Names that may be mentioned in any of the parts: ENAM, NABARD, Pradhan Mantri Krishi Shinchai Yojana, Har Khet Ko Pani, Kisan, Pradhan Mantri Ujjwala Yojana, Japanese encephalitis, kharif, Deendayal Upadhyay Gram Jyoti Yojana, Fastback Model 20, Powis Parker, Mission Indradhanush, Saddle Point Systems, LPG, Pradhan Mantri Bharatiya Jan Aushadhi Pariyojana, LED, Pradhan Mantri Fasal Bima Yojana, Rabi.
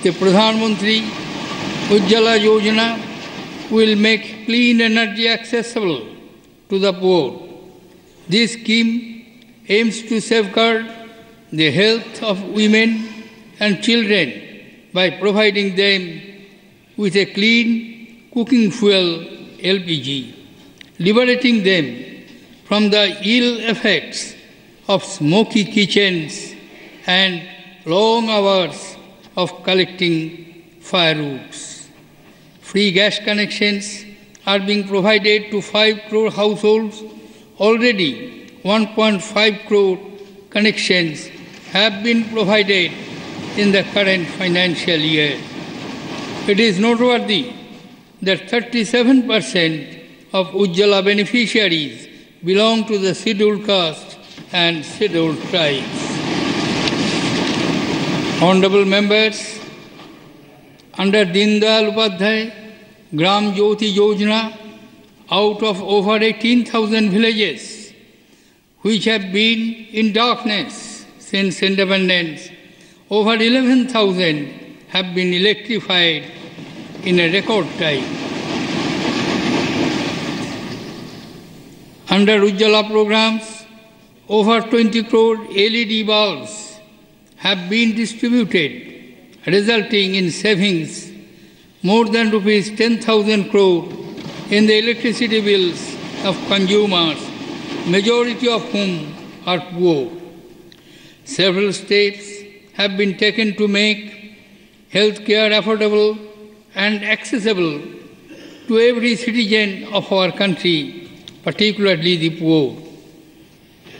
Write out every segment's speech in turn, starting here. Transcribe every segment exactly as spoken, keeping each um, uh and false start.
The Pradhan Mantri Ujjwala Yojana will make clean energy accessible to the poor. This scheme aims to safeguard the health of women and children by providing them with a clean cooking fuel, L P G, liberating them from the ill effects of smoky kitchens and long hours of collecting firewoods. Free gas connections are being provided to five crore households. Already one point five crore connections have been provided in the current financial year. It is noteworthy that thirty-seven percent of Ujjwala beneficiaries belong to the scheduled caste and scheduled tribes. Honorable members, under Deendayal Upadhyay Gram Jyoti Yojana, out of over eighteen thousand villages which have been in darkness since independence, over eleven thousand have been electrified in a record time. Under Ujjwala programs, over twenty crore L E D bulbs have been distributed, resulting in savings more than rupees ten thousand crore in the electricity bills of consumers, majority of whom are poor. Several steps have been taken to make healthcare affordable and accessible to every citizen of our country, particularly the poor.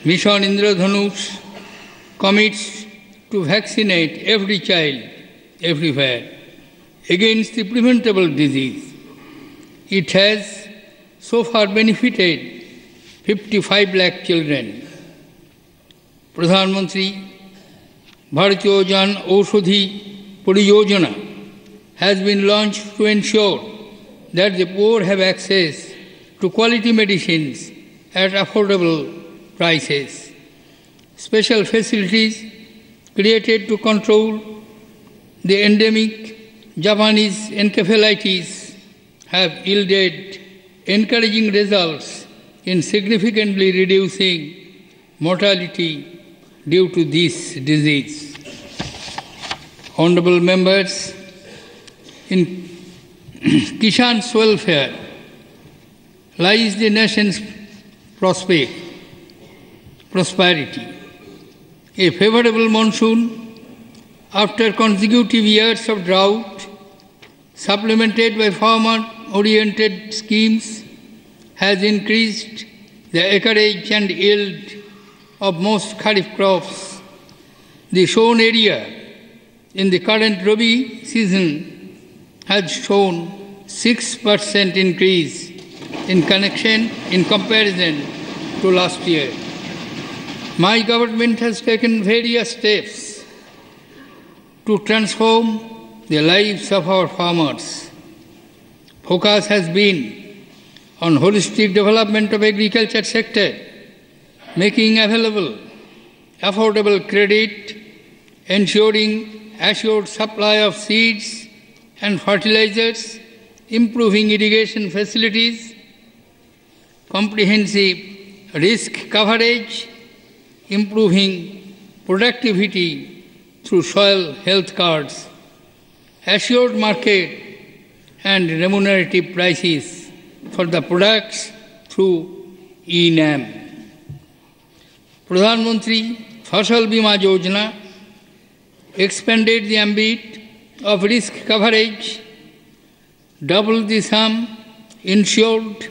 Mission Indradhanush commits to vaccinate every child, everywhere, against the preventable disease. It has so far benefited fifty-five lakh children. Pradhan Mantri Bharatiya Jan Aushadhi Pariyojana has been launched to ensure that the poor have access to quality medicines at affordable prices. Special facilities created to control the endemic Japanese encephalitis have yielded encouraging results in significantly reducing mortality due to this disease. Honorable members, in Kisan's welfare lies the nation's prospect, prosperity. A favorable monsoon, after consecutive years of drought, supplemented by farmer-oriented schemes, has increased the acreage and yield of most kharif crops. The sown area in the current Rabi season has shown six percent increase in connection in comparison to last year. My government has taken various steps to transform the lives of our farmers. Focus has been on holistic development of agriculture sector, making available affordable credit, ensuring assured supply of seeds and fertilizers, improving irrigation facilities, comprehensive risk coverage, improving productivity through soil health cards, assured market and remunerative prices for the products through E N A M. Pradhan Mantri Fasal Bima Yojana expanded the ambit of risk coverage, doubled the sum insured,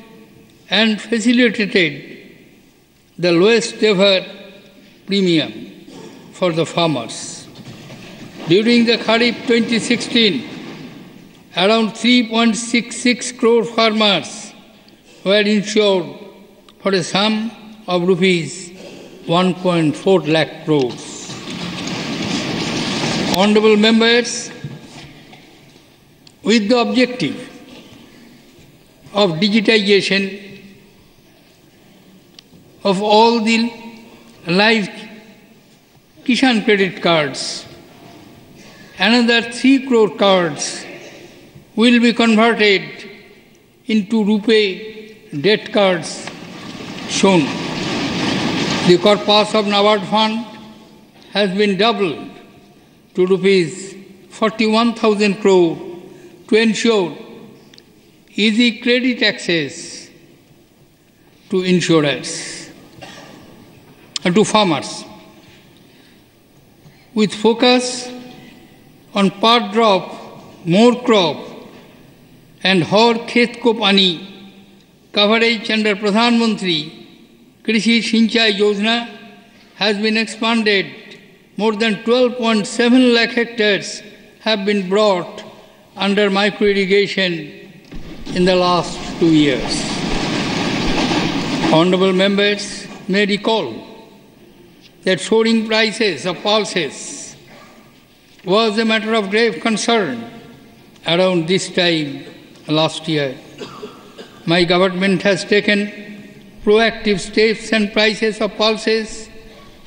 and facilitated the lowest ever premium for the farmers. During the Kharif twenty sixteen, around three point six six crore farmers were insured for a sum of rupees one point four lakh crores. Honorable members, with the objective of digitization of all the live Kisan credit cards another three crore cards will be converted into rupee debt cards soon. The corpus of NABARD fund has been doubled to rupees forty-one thousand crore to ensure easy credit access to insurers and to farmers, with focus on per drop more crop and Har Khet Ko Pani coverage under Pradhan Mantri Krishi Shinchai Yojana has been expanded. More than twelve point seven lakh hectares have been brought under micro irrigation in the last two years. Honourable members may recall that soaring prices of pulses was a matter of grave concern around this time last year. My government has taken proactive steps and prices of pulses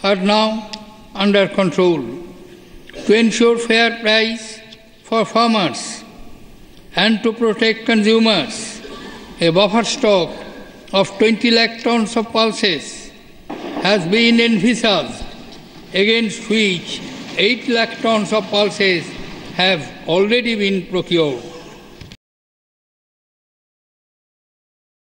are now under control. To ensure fair price for farmers and to protect consumers, a buffer stock of twenty lakh tons of pulses has been envisaged, against which eight lakh tons of pulses have already been procured.